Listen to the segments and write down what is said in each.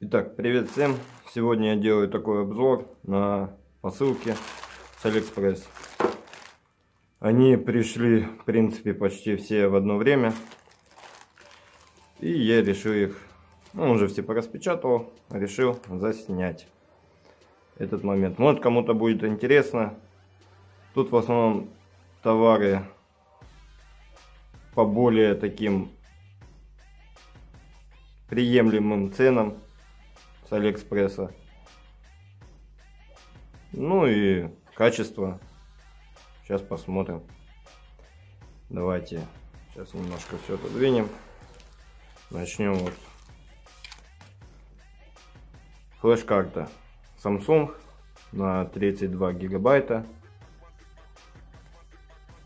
Итак, привет всем! Сегодня я делаю такой обзор на посылки с AliExpress. Они пришли, в принципе, почти все в одно время. И я решил их, уже все пораспечатал, решил заснять этот момент. Может, кому-то будет интересно. Тут в основном товары по более таким приемлемым ценам с Алиэкспресса, ну и качество. Сейчас посмотрим. Давайте сейчас немножко все отодвинем. Начнем. Вот флеш-карта Samsung на 32 гигабайта,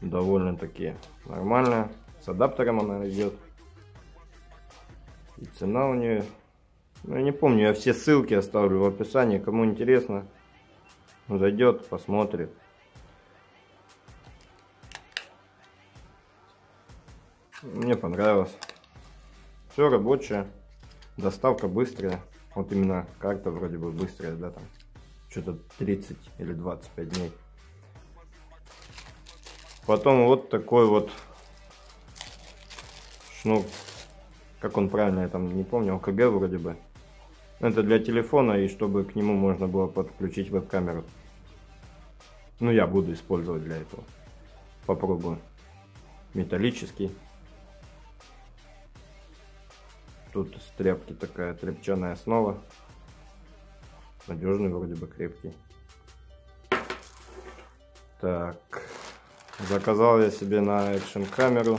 довольно таки нормально, с адаптером она идет, и цена у нее, я не помню, я все ссылки оставлю в описании, кому интересно, зайдет, посмотрит. Мне понравилось, все рабочее, доставка быстрая. Вот именно карта вроде бы быстрая, да, там что-то 30 или 25 дней. Потом вот такой вот шнур, как он правильно, я там не помню, ОКГ вроде бы. Это для телефона, и чтобы к нему можно было подключить веб-камеру. Ну, я буду использовать для этого. Попробую. Металлический. Тут с тряпки такая тряпчаная основа. Надежный вроде бы, крепкий. Так. Заказал я себе на экшен камеру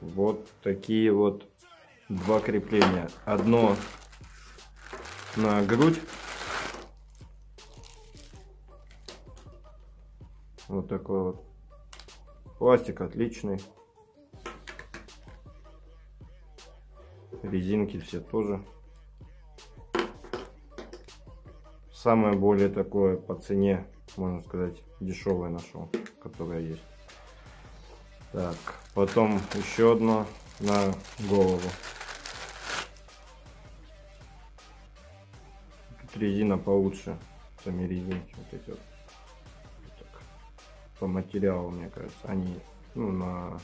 вот такие вот два крепления. Одно на грудь. Вот такой вот. Пластик отличный. Резинки все тоже. Самое более такое по цене, можно сказать, дешевое нашел, которое есть. Так, потом еще одно на голову. Тут резина получше, сами резинки вот эти вот. Вот так. По материалу, мне кажется, они на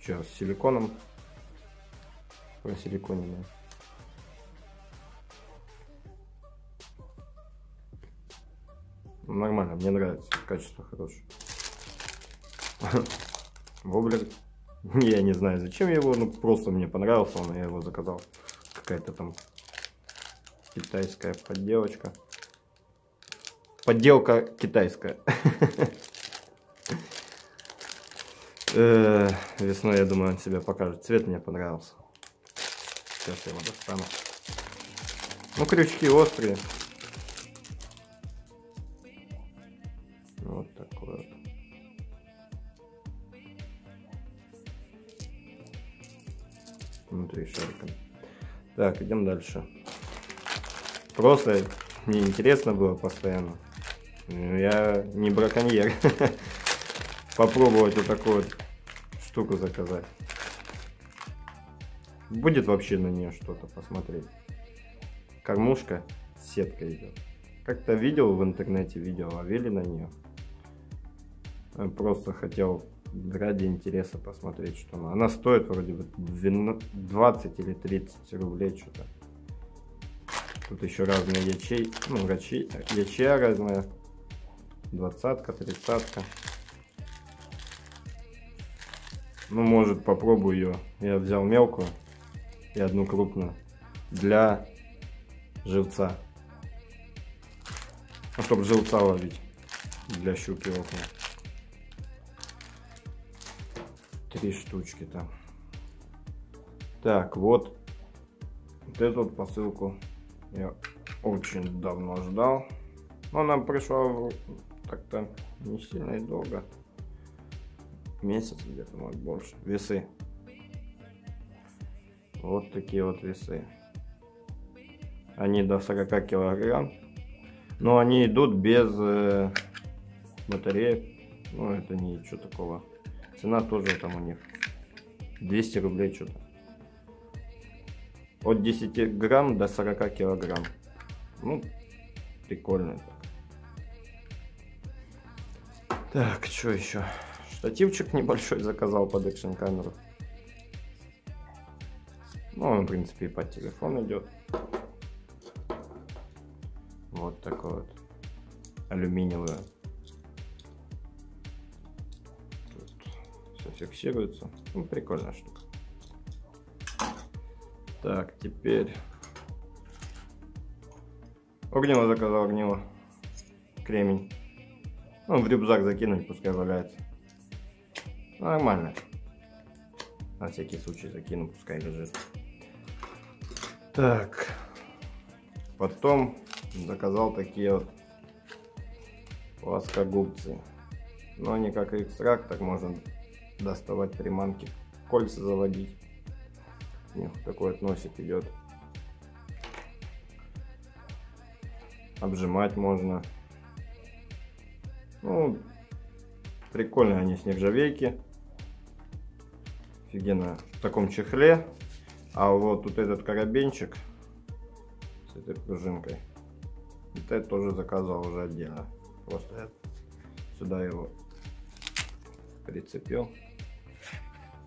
сейчас с силиконом. Про силиконенные. Нормально, мне нравится, качество хорошее. Воблер, я не знаю, зачем я его, просто мне понравился он, я его заказал. Какая-то там китайская подделочка. Подделка китайская. Весной, я думаю, он себя покажет. Цвет мне понравился. Сейчас я его достану. Ну, крючки острые. Вот такой вот. Внутри шариком. Так, идем дальше. Просто мне интересно было постоянно. Я не браконьер. Попробовать вот такую вот штуку заказать. Будет вообще на нее что-то посмотреть. Кормушка, сетка идет. Как-то видел в интернете видео, ловили на нее. Просто хотел ради интереса посмотреть, что она. Она стоит вроде бы 20 или 30 рублей что-то. Тут еще разные ячейки, ячея разная. 20-ка, 30-ка. Ну, может, попробую ее. Я взял мелкую и одну крупную для живца, чтобы живца ловить для щуки окна. Три штучки там. Так, вот эту вот посылку я очень давно ждал, но нам пришло так-то не сильно и долго, месяц где-то, может, больше. Весы. Вот такие вот весы. Они до 40 килограмм. Но они идут без батареек. Ну, это ничего такого. Цена тоже там у них 200 рублей что-то. от 10 грамм до 40 килограмм. Ну, прикольно. Так, что еще? Штативчик небольшой заказал под экшн-камеру. Ну, он, в принципе, и под телефон идет. Вот такой вот. Алюминиевый. Тут все фиксируется. Ну, прикольная штука. Так, теперь... Огнево заказал, огнево. Кремень. Ну, в рюкзак закинуть, пускай валяется. Нормально. На всякий случай закину, пускай лежит. Так. Потом заказал такие вот плоскогубцы. Но они как экстракт, так можно доставать приманки, кольца заводить. У них такой вот носик идет. Обжимать можно. Ну, прикольные они с нержавейки. Офигенно. В таком чехле. А вот тут этот карабинчик с этой пружинкой. Это я тоже заказал уже отдельно. Просто я сюда его прицепил.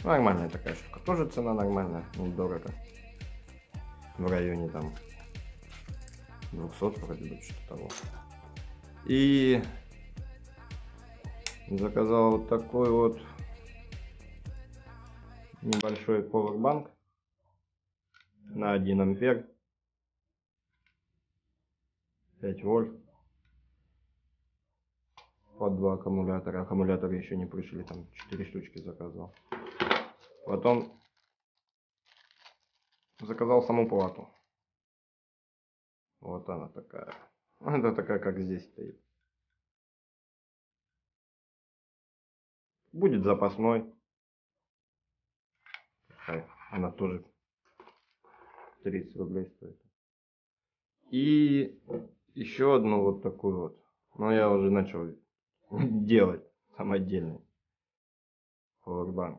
Нормальная такая штука. Тоже цена нормальная. Недорого. В районе там 200 вроде бы, что-то того. И... заказал вот такой вот небольшой пауэрбанк на 1 ампер 5 вольт под 2 аккумулятора. Аккумуляторы еще не пришли, там 4 штучки заказал. Потом заказал саму плату. Вот она такая. Это такая, как здесь стоит. Будет запасной. Она тоже 30 рублей стоит. И еще одну вот такую вот. Но я уже начал делать самодельный пауэрбанк.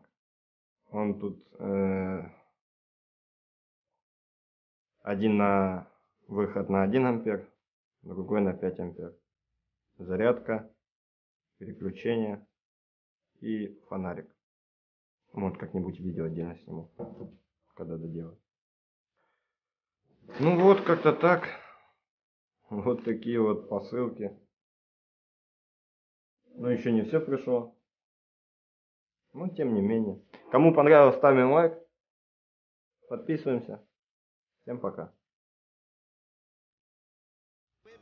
Он тут 1 на выход на 1 ампер, другой на 5 ампер. Зарядка, переключение. И фонарик. Может, как-нибудь видео отдельно сниму, когда доделаю. Ну вот, как-то так. Вот такие вот посылки. Но еще не все пришло. Но тем не менее. Кому понравилось, ставим лайк. Подписываемся. Всем пока.